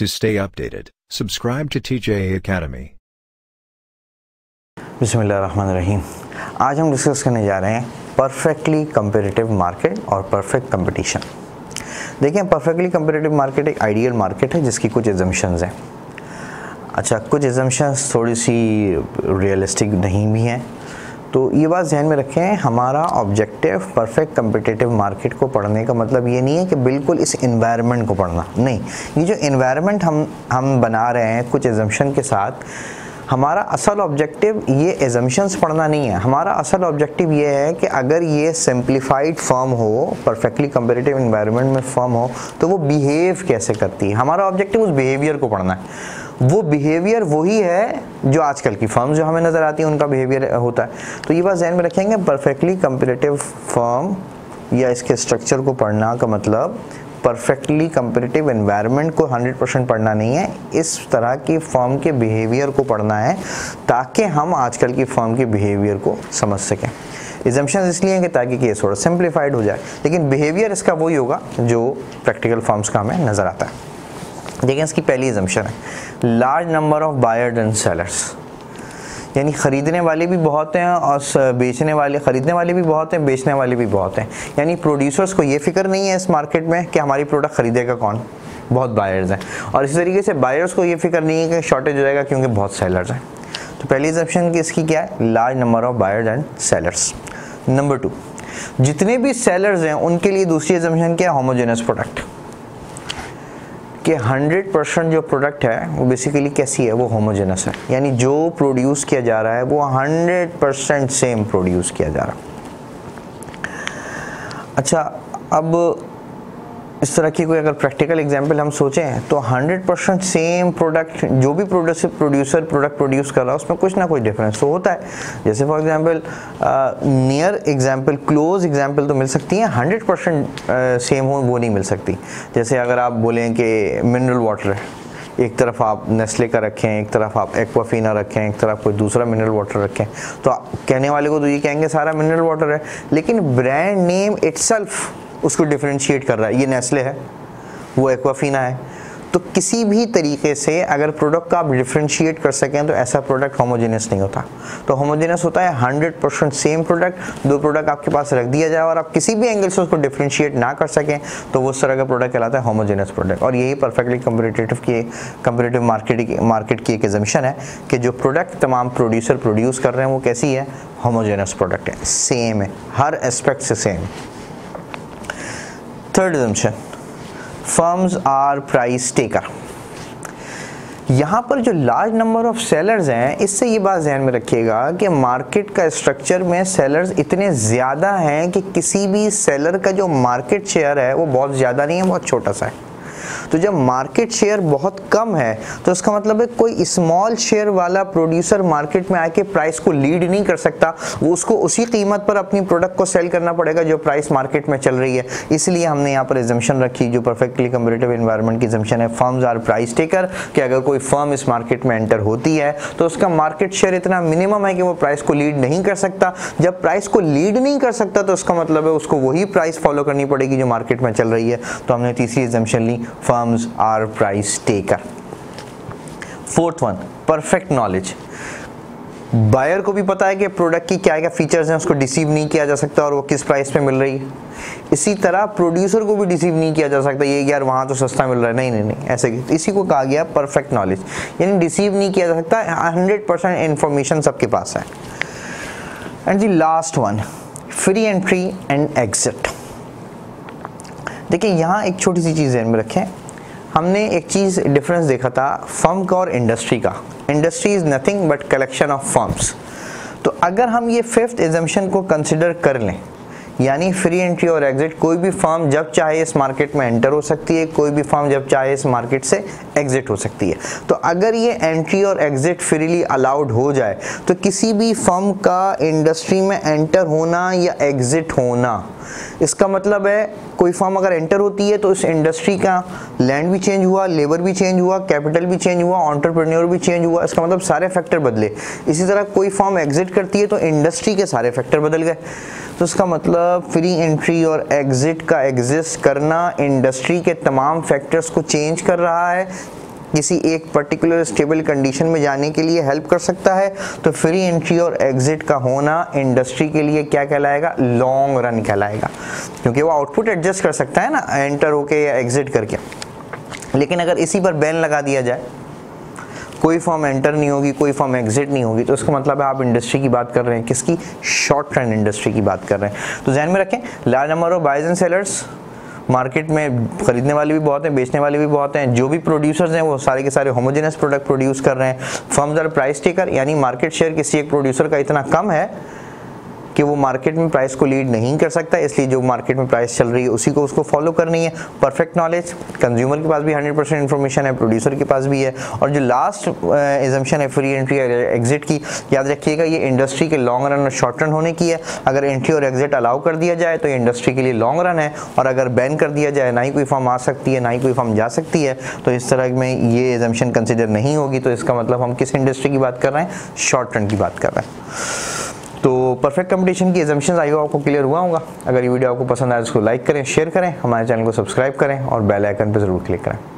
To stay updated, subscribe to TJ Academy. बिस्मिल्लाहिर्रहमानिर्रहीम। आज हम डिस्कस करने जा रहे हैं परफेक्टली कंपेरेटिव मार्केट और परफेक्ट कंपटीशन। देखिए, परफेक्टली कंपेरेटिव मार्केट एक आइडियल मार्केट है जिसकी कुछ एजम्पशंस हैं। अच्छा, कुछ एजम्पशंस थोड़ी सी रियलिस्टिक नहीं भी हैं, तो ये बात ध्यान में रखें। हमारा ऑब्जेक्टिव परफेक्ट कम्पिटिटिव मार्केट को पढ़ने का मतलब ये नहीं है कि बिल्कुल इस इन्वायरमेंट को पढ़ना, नहीं। ये जो इन्वायरमेंट हम बना रहे हैं कुछ एजम्पशन के साथ, हमारा असल ऑब्जेक्टिव ये एजम्पशंस पढ़ना नहीं है। हमारा असल ऑब्जेक्टिव ये है कि अगर ये सिंप्लीफाइड फर्म हो, परफेक्टली कंपेरेटिव इन्वायरमेंट में फर्म हो, तो वो बिहेव कैसे करती है। हमारा ऑब्जेक्टिव उस बिहेवियर को पढ़ना है। वो बिहेवियर वही है जो आजकल की फर्म जो हमें नज़र आती है उनका बिहेवियर होता है। तो ये बात ध्यान में रखेंगे, परफेक्टली कंपेरेटिव फर्म या इसके स्ट्रक्चर को पढ़ना का मतलब परफेक्टली कंपेरेटिव एनवायरनमेंट को 100% पढ़ना नहीं है। इस तरह की फर्म के बिहेवियर को पढ़ना है ताकि हम आजकल की फर्म के बिहेवियर को समझ सकें। एजम्पशंस इसलिए हैं कि ताकि केस थोड़ा सिंप्लीफाइड हो जाए, लेकिन बिहेवियर इसका वही होगा जो प्रैक्टिकल फर्म्स का हमें नज़र आता है। देखिए, इसकी पहली एजम्पशन है large number of buyers and sellers, यानी ख़रीदने वाले भी बहुत हैं और बेचने वाले, ख़रीदने वाले भी बहुत हैं, बेचने वाले भी बहुत हैं। यानी प्रोड्यूसर्स को ये फिक्र नहीं है इस मार्केट में कि हमारी प्रोडक्ट ख़रीदेगा कौन, बहुत बायर्स हैं। और इसी तरीके से बायर्स को ये फिक्र नहीं है कि शॉर्टेज हो जाएगा क्योंकि बहुत सेलर्स हैं। तो पहली एजम्पशन की इसकी क्या है, large number of buyers and sellers. Number two, जितने भी सेलर्स हैं उनके लिए दूसरी एजम्पशन क्या है, होमोजेनस प्रोडक्ट, कि 100% जो प्रोडक्ट है वो बेसिकली कैसी है, वो होमोजेनस है। यानी जो प्रोड्यूस किया जा रहा है वो 100% सेम प्रोड्यूस किया जा रहा है। अच्छा, अब इस तरह की कोई अगर प्रैक्टिकल एग्जांपल हम सोचें तो 100% सेम प्रोडक्ट जो भी प्रोड्यूसर प्रोडक्ट प्रोड्यूस कर रहा है उसमें कुछ ना कुछ डिफरेंस तो होता है। जैसे for example near example, close example तो मिल सकती हैं, 100% सेम हो वो नहीं मिल सकती। जैसे अगर आप बोलें कि मिनरल वाटर है, एक तरफ आप नेस्ले का रखें, एक तरफ आप एक्वाफिना रखें, एक तरफ कोई दूसरा मिनरल वाटर रखें, तो कहने वाले को तो ये कहेंगे सारा मिनरल वाटर है, लेकिन ब्रांड नेम इटसेल्फ उसको डिफरेंशिएट कर रहा है, ये नेस्ले है, वो एक्वाफिना है। तो किसी भी तरीके से अगर प्रोडक्ट का आप डिफरेंशिएट कर सकें तो ऐसा प्रोडक्ट होमोजेनस नहीं होता। तो होमोजेनस होता है 100% सेम प्रोडक्ट। दो प्रोडक्ट आपके पास रख दिया जाए और आप किसी भी एंगल से उसको डिफरेंशिएट ना कर सकें तो वो उस तरह का प्रोडक्ट कहलाता है होमोजेनस प्रोडक्ट। और यही परफेक्टली कंपेरेटिव मार्केट की एक एजम्पशन है कि जो प्रोडक्ट तमाम प्रोड्यूसर प्रोड्यूस कर रहे हैं वो कैसी है, होमोजेनस प्रोडक्ट है, सेम है, हर एस्पेक्ट से same. Third assumption, firms are price taker. यहाँ पर जो लार्ज नंबर ऑफ सेलर्स हैं, इससे ये बात ध्यान में रखिएगा कि मार्केट का स्ट्रक्चर में सेलर्स इतने ज़्यादा हैं कि किसी भी सेलर का जो मार्केट शेयर है वो बहुत ज़्यादा नहीं है, बहुत छोटा सा है। तो जब मार्केट शेयर बहुत कम है तो उसका मतलब है कोई स्मॉल शेयर वाला प्रोड्यूसर मार्केट में आके प्राइस को लीड नहीं कर सकता, वो उसको उसी कीमत पर अपनी प्रोडक्ट को सेल करना पड़ेगा जो प्राइस मार्केट में चल रही है। इसलिए हमने यहाँ पर एजम्पशन रखी, जो परफेक्टली कंपेरेटिव एनवायरनमेंट की एजम्पशन है, फर्म्स आर प्राइस टेकर, कि अगर कोई फर्म इस मार्केट में एंटर होती है तो उसका मार्केट शेयर इतना मिनिमम है कि वो प्राइस को लीड नहीं कर सकता। जब प्राइस को लीड नहीं कर सकता तो उसका मतलब है उसको वही प्राइस फॉलो करनी पड़ेगी जो मार्केट में चल रही है। तो हमने तीसरी एजम्पशन ली, firms are price taker. Fourth one, perfect knowledge. Buyer को भी पता है कि प्रोडक्ट की क्या क्या फीचर्स हैं, उसको डिसीव नहीं किया जा सकता और वो किस प्राइस पे मिल रही है। इसी तरह प्रोड्यूसर को भी डिसीव नहीं किया जा सकता, ये यार वहाँ तो सस्ता मिल रहा है, नहीं नहीं नहीं ऐसे। इसी को कहा गया परफेक्ट नॉलेज, यानी डिसीव नहीं किया जा सकता, 100% इन्फॉर्मेशन सबके पास है। And the last one, free entry and exit. देखिए, यहाँ एक छोटी सी चीज़ ध्यान में रखें। हमने एक चीज़ डिफरेंस देखा था फर्म का और इंडस्ट्री का। Industry is nothing but collection of firms. तो अगर हम ये फिफ्थ एजम्पशन को कंसिडर कर लें, यानी फ्री एंट्री और एग्जिट, कोई भी फर्म जब चाहे इस मार्केट में एंटर हो सकती है, कोई भी फर्म जब चाहे इस मार्केट से एग्जिट हो सकती है। तो अगर ये एंट्री और एग्जिट फ्रीली अलाउड हो जाए तो किसी भी फर्म का इंडस्ट्री में एंटर होना या एग्जिट होना, इसका मतलब है कोई फर्म अगर एंटर होती है तो इस इंडस्ट्री का लैंड भी चेंज हुआ, लेबर भी चेंज हुआ, कैपिटल भी चेंज हुआ, एंटरप्रेन्योर भी चेंज हुआ, इसका मतलब सारे फैक्टर बदले। इसी तरह कोई फर्म एग्जिट करती है तो इंडस्ट्री के सारे फैक्टर बदल गए। तो इसका मतलब फ्री एंट्री और एग्जिट का एग्जिस्ट करना इंडस्ट्री के तमाम फैक्टर्स को चेंज कर रहा है, किसी एक पर्टिकुलर स्टेबल कंडीशन में जाने के लिए हेल्प कर सकता है। तो फ्री एंट्री और एग्जिट का होना इंडस्ट्री के लिए क्या कहलाएगा? लॉन्ग रन कहलाएगा, क्योंकि वो आउटपुट एडजस्ट कर सकता है ना, एंटर होके या एग्जिट करके। लेकिन अगर इसी पर बैन लगा दिया जाए, कोई फॉर्म एंटर नहीं होगी, कोई फॉर्म एग्जिट नहीं होगी, तो इसका मतलब है आप इंडस्ट्री की बात कर रहे हैं, किसकी? शॉर्ट टर्म इंडस्ट्री की बात कर रहे हैं। तो ध्यान में रखें, large number of buyers and sellers, market में खरीदने वाले भी बहुत हैं, बेचने वाले भी बहुत हैं, जो भी प्रोड्यूसर्स हैं वो सारे के सारे होमोजेनस प्रोडक्ट प्रोड्यूस कर रहे हैं। फर्म्स आर प्राइस टेकर, यानी मार्केट शेयर किसी एक प्रोड्यूसर का इतना कम है कि वो मार्केट में प्राइस को लीड नहीं कर सकता, इसलिए जो मार्केट में प्राइस चल रही है उसी को उसको फॉलो करनी है। परफेक्ट नॉलेज, कंज्यूमर के पास भी 100% इन्फॉर्मेशन है, प्रोड्यूसर के पास भी है। और जो लास्ट एजम्पशन है फ्री एंट्री और एग्जिट की, याद रखिएगा ये इंडस्ट्री के लॉन्ग रन और शॉर्ट रन होने की है। अगर एंट्री और एग्जिट अलाउ कर दिया जाए तो ये इंडस्ट्री के लिए लॉन्ग रन है, और अगर बैन कर दिया जाए, ना ही कोई फॉर्म आ सकती है, ना ही कोई फॉर्म जा सकती है, तो इस तरह में ये एजम्पशन कंसिडर नहीं होगी। तो इसका मतलब हम किस इंडस्ट्री की बात कर रहे हैं? शॉर्ट रन की बात कर रहे हैं। तो परफेक्ट कंपटीशन की एजम्पशंस आई होप आपको क्लियर हुआ होगा। अगर ये वीडियो आपको पसंद आए तो इसको लाइक करें, शेयर करें, हमारे चैनल को सब्सक्राइब करें और बेल आइकन पर ज़रूर क्लिक करें।